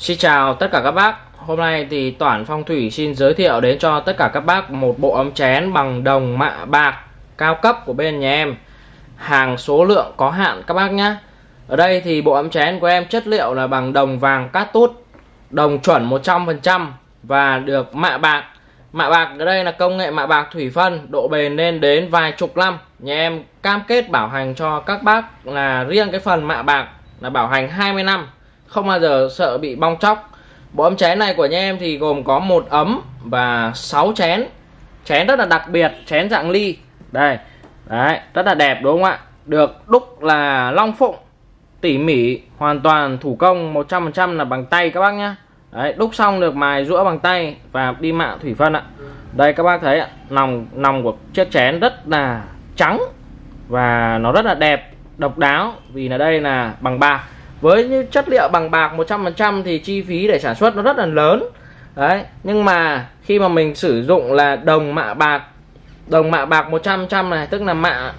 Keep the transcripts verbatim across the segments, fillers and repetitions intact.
Xin chào tất cả các bác. Hôm nay thì Toản Phong Thủy xin giới thiệu đến cho tất cả các bác một bộ ấm chén bằng đồng mạ bạc cao cấp của bên nhà em. Hàng số lượng có hạn các bác nhé. Ở đây thì bộ ấm chén của em chất liệu là bằng đồng vàng cát tút, đồng chuẩn một trăm phần trăm và được mạ bạc. Mạ bạc ở đây là công nghệ mạ bạc thủy phân, độ bền lên đến vài chục năm. Nhà em cam kết bảo hành cho các bác là riêng cái phần mạ bạc là bảo hành hai mươi năm, không bao giờ sợ bị bong tróc. Bộ ấm chén này của nhà em thì gồm có một ấm và sáu chén. Chén rất là đặc biệt, chén dạng ly. Đây, đấy, rất là đẹp đúng không ạ? Được đúc là long phụng, tỉ mỉ, hoàn toàn thủ công, một trăm phần trăm là bằng tay các bác nhá. Đấy, đúc xong được mài rũa bằng tay và đi mạ thủy phân ạ. Đây các bác thấy ạ, nòng nòng của chiếc chén rất là trắng và nó rất là đẹp, độc đáo vì là đây là bằng bạc. Với những chất liệu bằng bạc một trăm phần trăm thì chi phí để sản xuất nó rất là lớn. Đấy, nhưng mà khi mà mình sử dụng là đồng mạ bạc, đồng mạ bạc một trăm phần trăm này, tức là mạ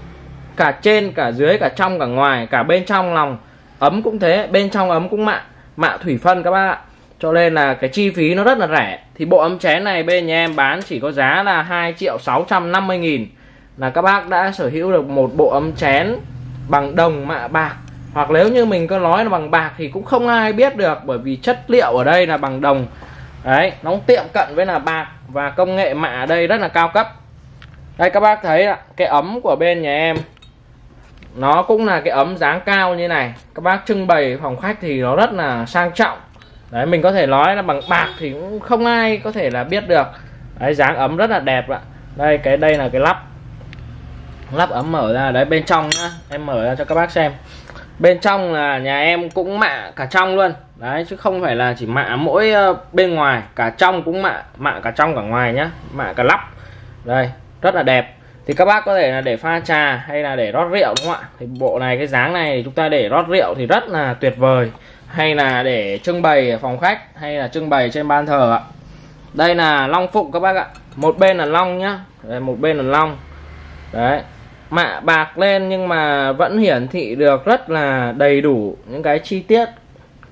cả trên, cả dưới, cả trong, cả ngoài, cả bên trong lòng ấm cũng thế, bên trong ấm cũng mạ, mạ thủy phân các bác ạ. Cho nên là cái chi phí nó rất là rẻ. Thì bộ ấm chén này bên nhà em bán chỉ có giá là hai triệu sáu trăm năm mươi nghìn là các bác đã sở hữu được một bộ ấm chén bằng đồng mạ bạc. Hoặc nếu như mình có nói là bằng bạc thì cũng không ai biết được, bởi vì chất liệu ở đây là bằng đồng. Đấy, nó cũng tiệm cận với là bạc và công nghệ mạ ở đây rất là cao cấp. Đây các bác thấy ạ, cái ấm của bên nhà em nó cũng là cái ấm dáng cao như này. Các bác trưng bày phòng khách thì nó rất là sang trọng. Đấy, mình có thể nói là bằng bạc thì cũng không ai có thể là biết được. Đấy, dáng ấm rất là đẹp ạ. Đây, cái đây là cái lắp lắp ấm mở ra. Đấy, bên trong nhá, em mở ra cho các bác xem. Bên trong là nhà em cũng mạ cả trong luôn. Đấy, chứ không phải là chỉ mạ mỗi bên ngoài, cả trong cũng mạ, mạ cả trong cả ngoài nhá, mạ cả lắp. Đây, rất là đẹp. Thì các bác có thể là để pha trà hay là để rót rượu đúng không ạ? Thì bộ này, cái dáng này thì chúng ta để rót rượu thì rất là tuyệt vời. Hay là để trưng bày ở phòng khách, hay là trưng bày trên ban thờ ạ. Đây là long phụng các bác ạ. Một bên là long nhá, đây, một bên là long. Đấy, mạ bạc lên nhưng mà vẫn hiển thị được rất là đầy đủ những cái chi tiết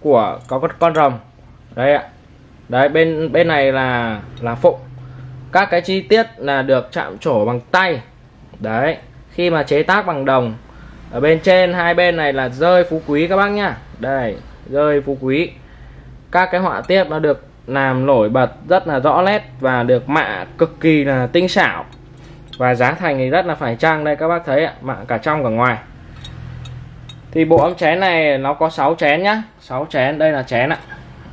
của có con rồng. Đây ạ. Đấy, bên bên này là là phụng. Các cái chi tiết là được chạm trổ bằng tay. Đấy, khi mà chế tác bằng đồng. Ở bên trên hai bên này là rơi phú quý các bác nhá. Đây, rơi phú quý. Các cái họa tiết nó được làm nổi bật rất là rõ nét và được mạ cực kỳ là tinh xảo. Và giá thành thì rất là phải chăng. Đây các bác thấy ạ, mạ cả trong cả ngoài. Thì bộ ấm chén này nó có sáu chén nhá, sáu chén. Đây là chén ạ.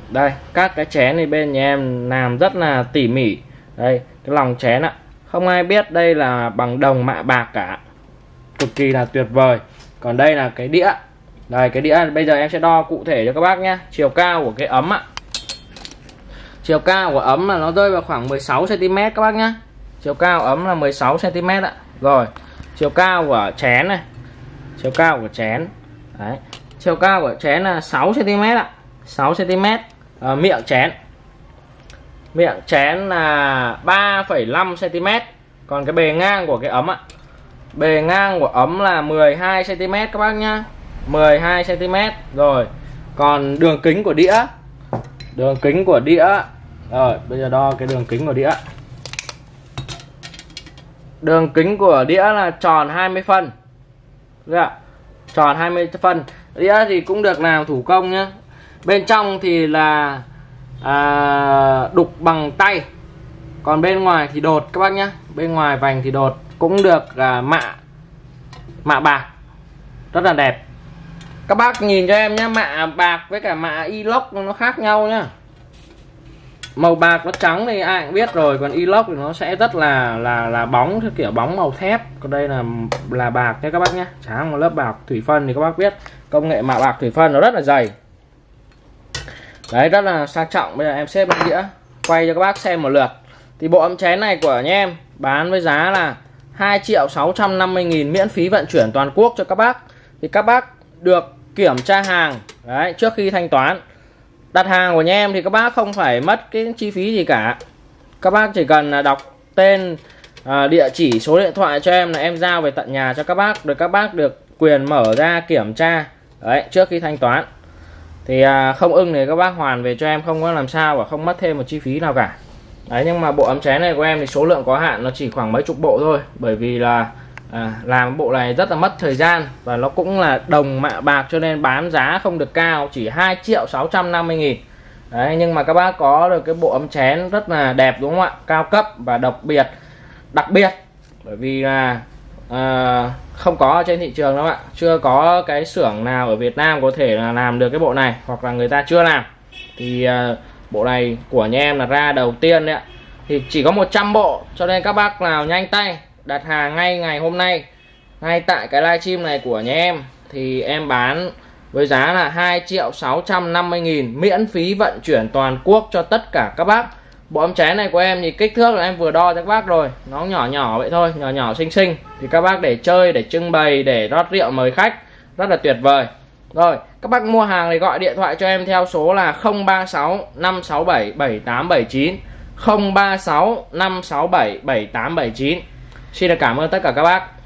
Đây, các cái chén thì bên nhà em làm rất là tỉ mỉ. Đây, cái lòng chén ạ, không ai biết đây là bằng đồng mạ bạc cả. Cực kỳ là tuyệt vời. Còn đây là cái đĩa. Đây, cái đĩa bây giờ em sẽ đo cụ thể cho các bác nhé. Chiều cao của cái ấm ạ, chiều cao của ấm là nó rơi vào khoảng mười sáu xăng ti mét các bác nhé. Chiều cao ấm là mười sáu xăng ti mét ạ. Rồi, chiều cao của chén này, chiều cao của chén. Đấy, chiều cao của chén là sáu xăng ti mét ạ, sáu xăng ti mét. à, Miệng chén, miệng chén là ba phẩy năm xăng ti mét. Còn cái bề ngang của cái ấm ạ, bề ngang của ấm là mười hai xăng ti mét các bác nhá, mười hai xăng ti mét. Rồi, còn đường kính của đĩa, đường kính của đĩa. Rồi, bây giờ đo cái đường kính của đĩa. Đường kính của đĩa là tròn hai mươi phân. Dạ, tròn hai mươi phân. Đĩa thì cũng được làm thủ công nhá. Bên trong thì là à, đục bằng tay. Còn bên ngoài thì đột các bác nhá, bên ngoài vành thì đột. Cũng được à, mạ mạ bạc rất là đẹp. Các bác nhìn cho em nhé, mạ bạc với cả mạ inox nó khác nhau nhá. Màu bạc nó trắng thì ai cũng biết rồi, còn inox thì nó sẽ rất là là là bóng, kiểu bóng màu thép. Còn đây là là bạc nha các bác nhé, tráng một lớp bạc thủy phân. Thì các bác biết công nghệ mạ bạc thủy phân nó rất là dày. Đấy, rất là sang trọng. Bây giờ em xếp lên đĩa quay cho các bác xem một lượt. Thì bộ ấm chén này của nhà em bán với giá là hai triệu sáu trăm năm mươi nghìn, miễn phí vận chuyển toàn quốc cho các bác. Thì các bác được kiểm tra hàng đấy trước khi thanh toán. Đặt hàng của nhà em thì các bác không phải mất cái chi phí gì cả. Các bác chỉ cần đọc tên, địa chỉ, số điện thoại cho em là em giao về tận nhà cho các bác. Rồi các bác được quyền mở ra kiểm tra đấy trước khi thanh toán. thì à, không ưng thì các bác hoàn về cho em, không có làm sao và không mất thêm một chi phí nào cả. Đấy, nhưng mà bộ ấm chén này của em thì số lượng có hạn, nó chỉ khoảng mấy chục bộ thôi, bởi vì là à, làm bộ này rất là mất thời gian và nó cũng là đồng mạ bạc cho nên bán giá không được cao, chỉ hai triệu sáu trăm năm mươi nghìn. Đấy, nhưng mà các bác có được cái bộ ấm chén rất là đẹp đúng không ạ, cao cấp và đặc biệt đặc biệt bởi vì là à, không có trên thị trường đâu ạ, chưa có cái xưởng nào ở Việt Nam có thể là làm được cái bộ này, hoặc là người ta chưa làm. Thì à, bộ này của nhà em là ra đầu tiên đấy ạ, thì chỉ có một trăm bộ, cho nên các bác nào nhanh tay đặt hàng ngay ngày hôm nay, ngay tại cái livestream này của nhà em, thì em bán với giá là hai triệu sáu trăm năm mươi nghìn, miễn phí vận chuyển toàn quốc cho tất cả các bác. Bộ ấm chén này của em thì kích thước là em vừa đo cho các bác rồi, nó nhỏ nhỏ vậy thôi, nhỏ nhỏ xinh xinh, thì các bác để chơi, để trưng bày, để rót rượu mời khách rất là tuyệt vời. Rồi, các bác mua hàng thì gọi điện thoại cho em theo số là không ba sáu năm sáu bảy bảy tám bảy chín, không ba sáu năm sáu bảy bảy tám bảy chín. Xin được cảm ơn tất cả các bác.